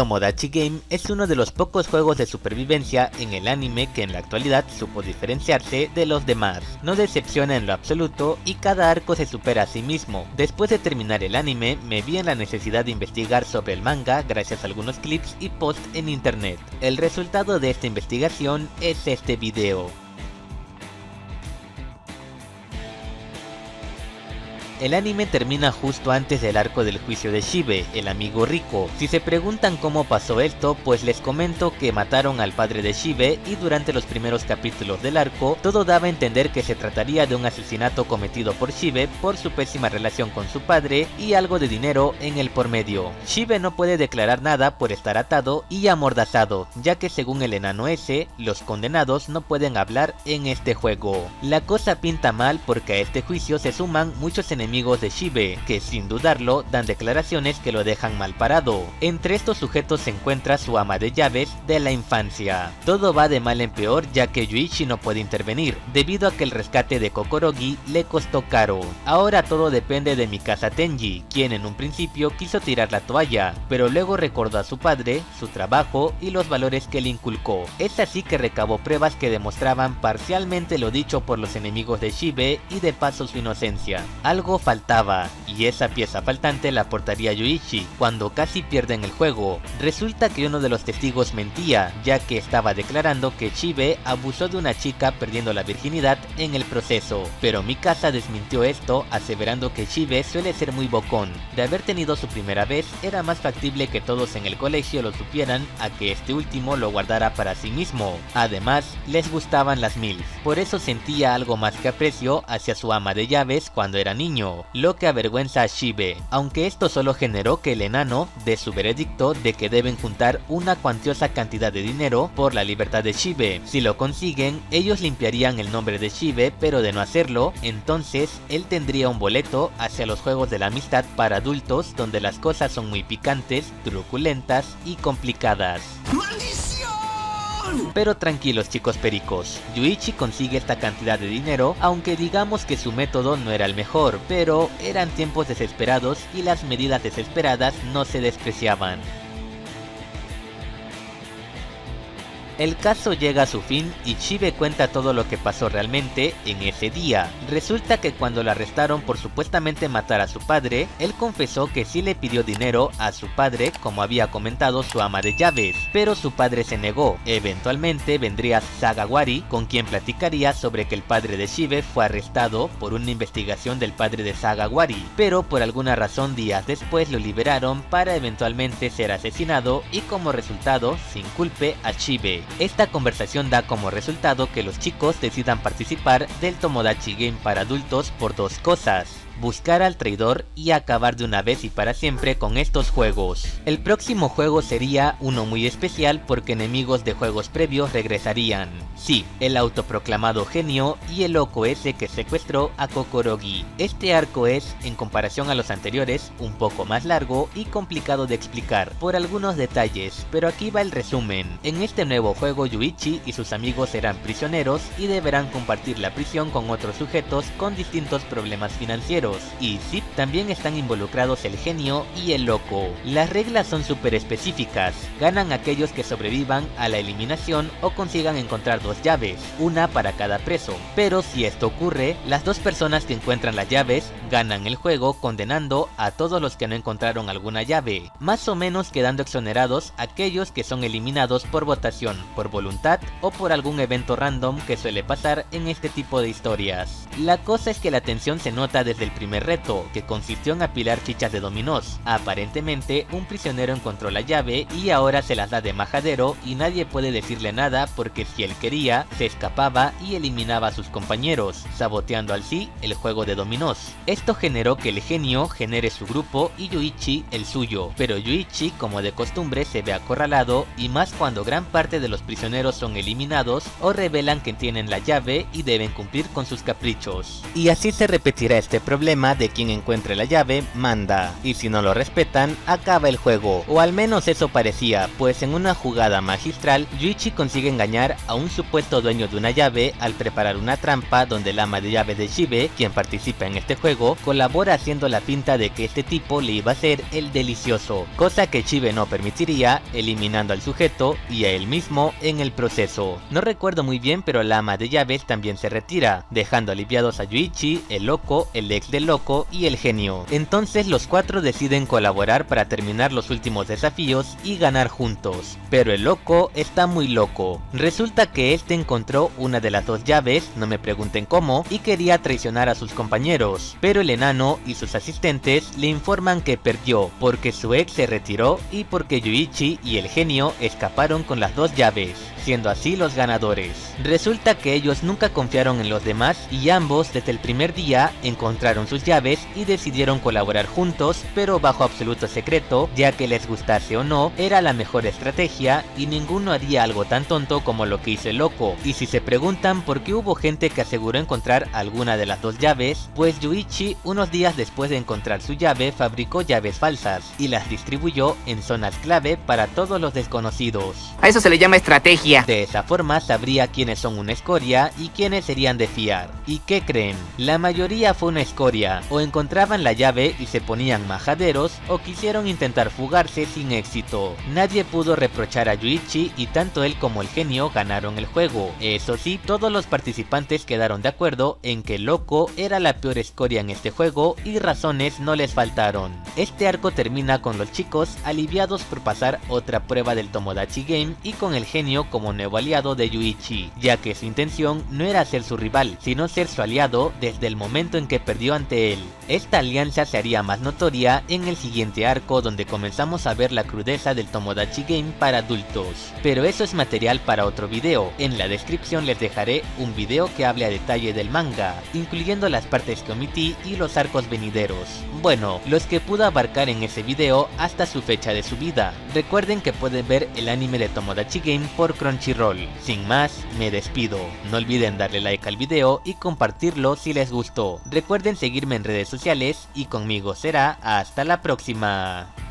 Tomodachi Game es uno de los pocos juegos de supervivencia en el anime que en la actualidad supo diferenciarse de los demás. No decepciona en lo absoluto y cada arco se supera a sí mismo. Después de terminar el anime, me vi en la necesidad de investigar sobre el manga gracias a algunos clips y posts en internet. El resultado de esta investigación es este video. El anime termina justo antes del arco del juicio de Shibe, el amigo rico. Si se preguntan cómo pasó esto, pues les comento que mataron al padre de Shibe y durante los primeros capítulos del arco, todo daba a entender que se trataría de un asesinato cometido por Shibe por su pésima relación con su padre y algo de dinero en el pormedio. Shibe no puede declarar nada por estar atado y amordazado, ya que según el enano ese, los condenados no pueden hablar en este juego. La cosa pinta mal porque a este juicio se suman muchos enemigos de Shibe, que sin dudarlo dan declaraciones que lo dejan mal parado. Entre estos sujetos se encuentra su ama de llaves de la infancia. Todo va de mal en peor ya que Yuichi no puede intervenir, debido a que el rescate de Kokorogi le costó caro. Ahora todo depende de Mikasa Tenji, quien en un principio quiso tirar la toalla, pero luego recordó a su padre, su trabajo y los valores que le inculcó. Es así que recabó pruebas que demostraban parcialmente lo dicho por los enemigos de Shibe y de paso su inocencia. Algo faltaba, y esa pieza faltante la aportaría Yuichi, cuando casi pierden el juego. Resulta que uno de los testigos mentía, ya que estaba declarando que Shibe abusó de una chica perdiendo la virginidad en el proceso, pero Mikasa desmintió esto aseverando que Shibe suele ser muy bocón. De haber tenido su primera vez, era más factible que todos en el colegio lo supieran a que este último lo guardara para sí mismo. Además, les gustaban las MILFs, por eso sentía algo más que aprecio hacia su ama de llaves cuando era niño, lo que avergüenza a Shibe, aunque esto solo generó que el enano dé su veredicto de que deben juntar una cuantiosa cantidad de dinero por la libertad de Shibe. Si lo consiguen, ellos limpiarían el nombre de Shibe, pero de no hacerlo, entonces él tendría un boleto hacia los juegos de la amistad para adultos donde las cosas son muy picantes, truculentas y complicadas. Pero tranquilos chicos pericos, Yuichi consigue esta cantidad de dinero, aunque digamos que su método no era el mejor, pero eran tiempos desesperados y las medidas desesperadas no se despreciaban. El caso llega a su fin y Shibe cuenta todo lo que pasó realmente en ese día. Resulta que cuando lo arrestaron por supuestamente matar a su padre, él confesó que sí le pidió dinero a su padre como había comentado su ama de llaves, pero su padre se negó. Eventualmente vendría Sagawari, con quien platicaría sobre que el padre de Shibe fue arrestado por una investigación del padre de Sagawari, pero por alguna razón días después lo liberaron para eventualmente ser asesinado y como resultado sin culpe a Shibe. Esta conversación da como resultado que los chicos decidan participar del Tomodachi Game para adultos por dos cosas: buscar al traidor y acabar de una vez y para siempre con estos juegos. El próximo juego sería uno muy especial porque enemigos de juegos previos regresarían. Sí, el autoproclamado genio y el loco ese que secuestró a Kokorogi. Este arco es, en comparación a los anteriores, un poco más largo y complicado de explicar por algunos detalles, pero aquí va el resumen. En este nuevo juego Yuichi y sus amigos serán prisioneros y deberán compartir la prisión con otros sujetos con distintos problemas financieros. Y sí, también están involucrados el genio y el loco. Las reglas son súper específicas. Ganan aquellos que sobrevivan a la eliminación o consigan encontrar dos llaves, una para cada preso. Pero si esto ocurre, las dos personas que encuentran las llaves ganan el juego, condenando a todos los que no encontraron alguna llave, más o menos quedando exonerados aquellos que son eliminados por votación, por voluntad o por algún evento random que suele pasar en este tipo de historias. La cosa es que la tensión se nota desde el primer reto, que consistió en apilar fichas de dominós. Aparentemente un prisionero encontró la llave y ahora se las da de majadero y nadie puede decirle nada porque si él quería, se escapaba y eliminaba a sus compañeros, saboteando así el juego de dominós. Esto generó que el genio genere su grupo y Yuichi el suyo, pero Yuichi como de costumbre se ve acorralado y más cuando gran parte de los prisioneros son eliminados o revelan que tienen la llave y deben cumplir con sus caprichos. Y así se repetirá este problema. De quien encuentre la llave manda, y si no lo respetan acaba el juego, o al menos eso parecía, pues en una jugada magistral Yuichi consigue engañar a un supuesto dueño de una llave al preparar una trampa donde el ama de llaves de Shibe, quien participa en este juego, Chibo colabora haciendo la finta de que este tipo le iba a hacer el delicioso, cosa que Chibe no permitiría, eliminando al sujeto y a él mismo en el proceso. No recuerdo muy bien, pero la ama de llaves también se retira, dejando aliviados a Yuichi, el loco, el ex del loco y el genio. Entonces los cuatro deciden colaborar para terminar los últimos desafíos y ganar juntos, pero el loco está muy loco. Resulta que este encontró una de las dos llaves, no me pregunten cómo, y quería traicionar a sus compañeros, pero el enano y sus asistentes le informan que perdió, porque su ex se retiró y porque Yuichi y el genio escaparon con las dos llaves, siendo así los ganadores. Resulta que ellos nunca confiaron en los demás y ambos desde el primer día encontraron sus llaves y decidieron colaborar juntos, pero bajo absoluto secreto, ya que les gustase o no, era la mejor estrategia y ninguno haría algo tan tonto como lo que hizo el loco. Y si se preguntan por qué hubo gente que aseguró encontrar alguna de las dos llaves, pues Yuichi, unos días después de encontrar su llave, fabricó llaves falsas y las distribuyó en zonas clave para todos los desconocidos. A eso se le llama estrategia. De esa forma sabría quiénes son una escoria y quiénes serían de fiar. ¿Y qué creen? La mayoría fue una escoria, o encontraban la llave y se ponían majaderos, o quisieron intentar fugarse sin éxito. Nadie pudo reprochar a Yuichi y tanto él como el genio ganaron el juego. Eso sí, todos los participantes quedaron de acuerdo en que Loco era la peor escoria en este juego y razones no les faltaron. Este arco termina con los chicos aliviados por pasar otra prueba del Tomodachi Game y con el genio como nuevo aliado de Yuichi, ya que su intención no era ser su rival, sino ser su aliado desde el momento en que perdió ante él. Esta alianza se haría más notoria en el siguiente arco, donde comenzamos a ver la crudeza del Tomodachi Game para adultos. Pero eso es material para otro video. En la descripción les dejaré un video que hable a detalle del manga, incluyendo las partes que omití y los arcos venideros. Bueno, los que pude abarcar en ese video hasta su fecha de subida. Recuerden que pueden ver el anime de Tomodachi Game por Crunchyroll. Sin más, me despido. No olviden darle like al video y compartirlo si les gustó. Recuerden seguirme en redes sociales y conmigo será hasta la próxima.